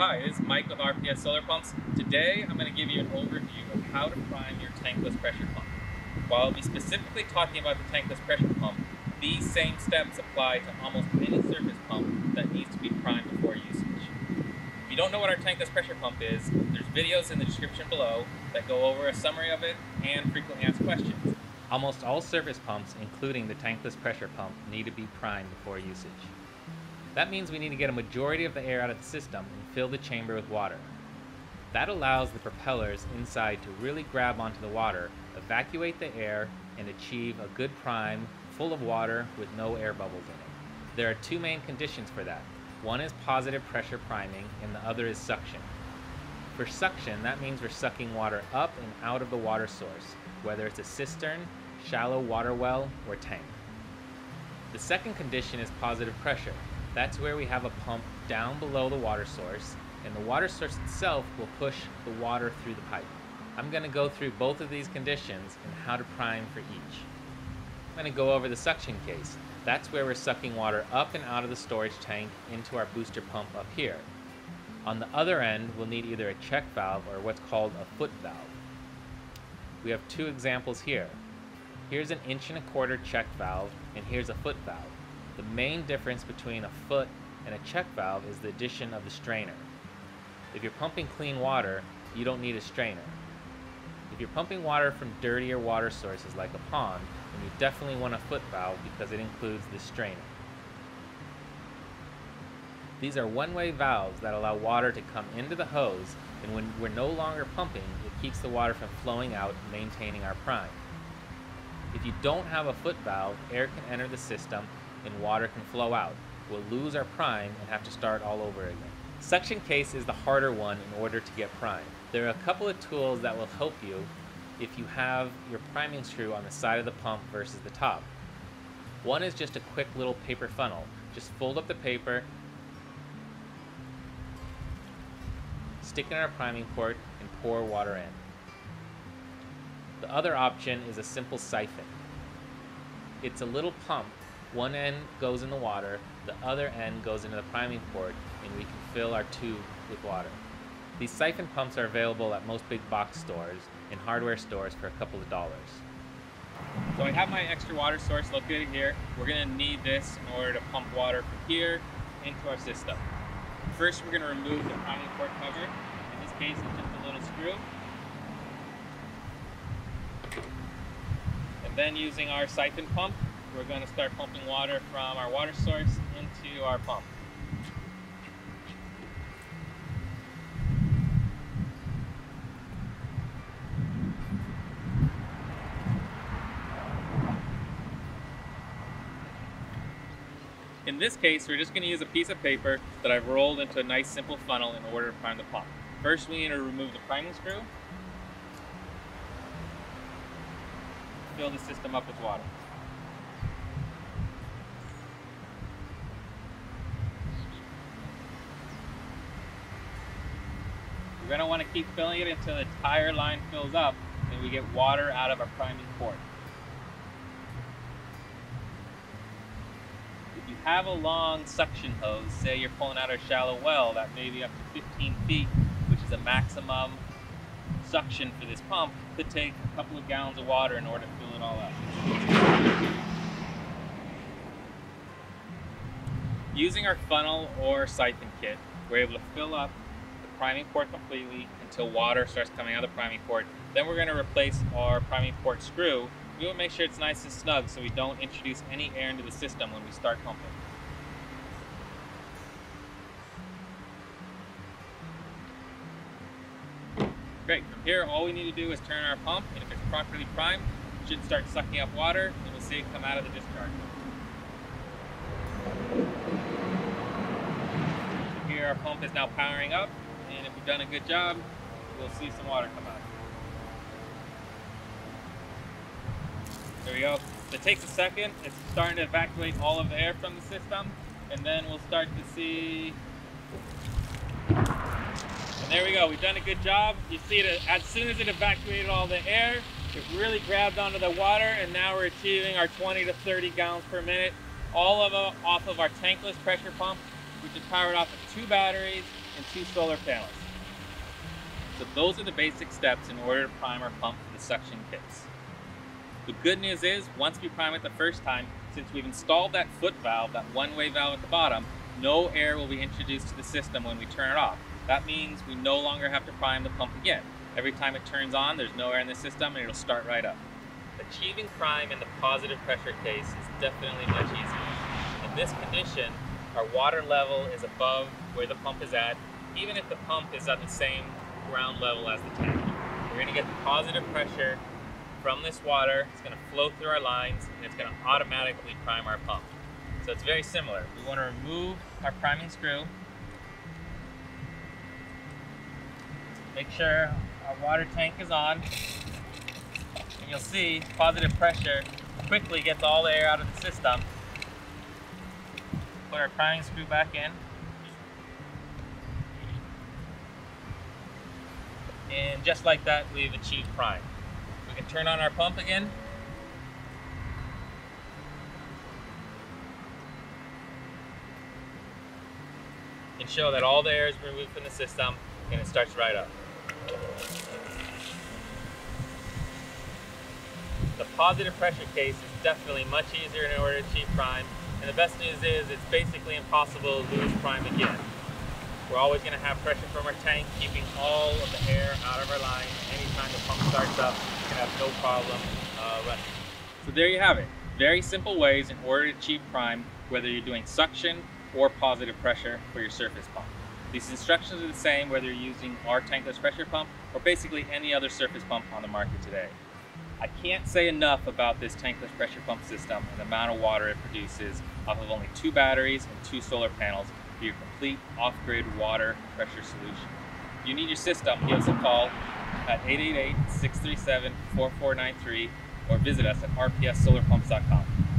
Hi, it's Mike with RPS Solar Pumps. Today I'm going to give you an overview of how to prime your tankless pressure pump. While I'll be specifically talking about the tankless pressure pump, these same steps apply to almost any surface pump that needs to be primed before usage. If you don't know what our tankless pressure pump is, there's videos in the description below that go over a summary of it and frequently asked questions. Almost all surface pumps, including the tankless pressure pump, need to be primed before usage. That means we need to get a majority of the air out of the system and fill the chamber with water. That allows the propellers inside to really grab onto the water, evacuate the air, and achieve a good prime full of water with no air bubbles in it. There are two main conditions for that. One is positive pressure priming and the other is suction. For suction, that means we're sucking water up and out of the water source, whether it's a cistern, shallow water well, or tank. The second condition is positive pressure. That's where we have a pump down below the water source, and the water source itself will push the water through the pipe. I'm going to go through both of these conditions and how to prime for each. I'm going to go over the suction case. That's where we're sucking water up and out of the storage tank into our booster pump up here. On the other end, we'll need either a check valve or what's called a foot valve. We have two examples here. Here's an 1.25-inch check valve, and here's a foot valve. The main difference between a foot and a check valve is the addition of the strainer. If you're pumping clean water, you don't need a strainer. If you're pumping water from dirtier water sources like a pond, then you definitely want a foot valve because it includes the strainer. These are one-way valves that allow water to come into the hose, and when we're no longer pumping, it keeps the water from flowing out, maintaining our prime. If you don't have a foot valve, air can enter the system and water can flow out. We'll lose our prime and have to start all over again. Suction case is the harder one in order to get prime. There are a couple of tools that will help you if you have your priming screw on the side of the pump versus the top. One is just a quick little paper funnel. Just fold up the paper, stick in our priming port, and pour water in. The other option is a simple siphon. It's a little pump. One end goes in the water, the other end goes into the priming port, and we can fill our tube with water. These siphon pumps are available at most big box stores and hardware stores for a couple of dollars. So I have my extra water source located here. We're going to need this in order to pump water from here into our system. First, we're going to remove the priming port cover. In this case, it's just a little screw. And then using our siphon pump, we're going to start pumping water from our water source into our pump. In this case, we're just going to use a piece of paper that I've rolled into a nice simple funnel in order to prime the pump. First, we need to remove the priming screw. Fill the system up with water. We're going to want to keep filling it until the entire line fills up and we get water out of our priming port. If you have a long suction hose, say you're pulling out a shallow well that may be up to 15 feet, which is a maximum suction for this pump, it could take a couple of gallons of water in order to fill it all up. Using our funnel or siphon kit, we're able to fill up priming port completely until water starts coming out of the priming port. Then we're going to replace our priming port screw. We will make sure it's nice and snug so we don't introduce any air into the system when we start pumping. Great, from here all we need to do is turn our pump, and if it's properly primed, it should start sucking up water and we'll see it come out of the discharge. Here our pump is now powering up. And if we've done a good job, we'll see some water come out. There we go. It takes a second. It's starting to evacuate all of the air from the system. And then we'll start to see... And there we go. We've done a good job. You see it as soon as it evacuated all the air, it really grabbed onto the water. And now we're achieving our 20 to 30 gallons per minute. All of them off of our tankless pressure pump, which is powered off of two batteries. and 2 solar panels. So those are the basic steps in order to prime our pump for the suction kits. The good news is, once we prime it the first time, since we've installed that foot valve, that one-way valve at the bottom, no air will be introduced to the system when we turn it off. That means we no longer have to prime the pump again. Every time it turns on, there's no air in the system and it'll start right up. Achieving prime in the positive pressure case is definitely much easier. In this condition, our water level is above where the pump is at, even if the pump is at the same ground level as the tank. We're going to get the positive pressure from this water. It's going to flow through our lines and it's going to automatically prime our pump. So it's very similar. We want to remove our priming screw. Make sure our water tank is on. And you'll see positive pressure quickly gets all the air out of the system. Put our priming screw back in. And just like that, we've achieved prime. We can turn on our pump again. And show that all the air is removed from the system and it starts right up. The positive pressure case is definitely much easier in order to achieve prime. And the best news is it's basically impossible to lose prime again. We're always going to have pressure from our tank, keeping all of the air out of our line. Anytime the pump starts up, we're going to have no problem running. So there you have it. Very simple ways in order to achieve prime, whether you're doing suction or positive pressure for your surface pump. These instructions are the same whether you're using our tankless pressure pump or basically any other surface pump on the market today. I can't say enough about this tankless pressure pump system and the amount of water it produces off of only 2 batteries and 2 solar panels for your complete off-grid water pressure solution. If you need your system, give us a call at 888-637-4493 or visit us at rpssolarpumps.com.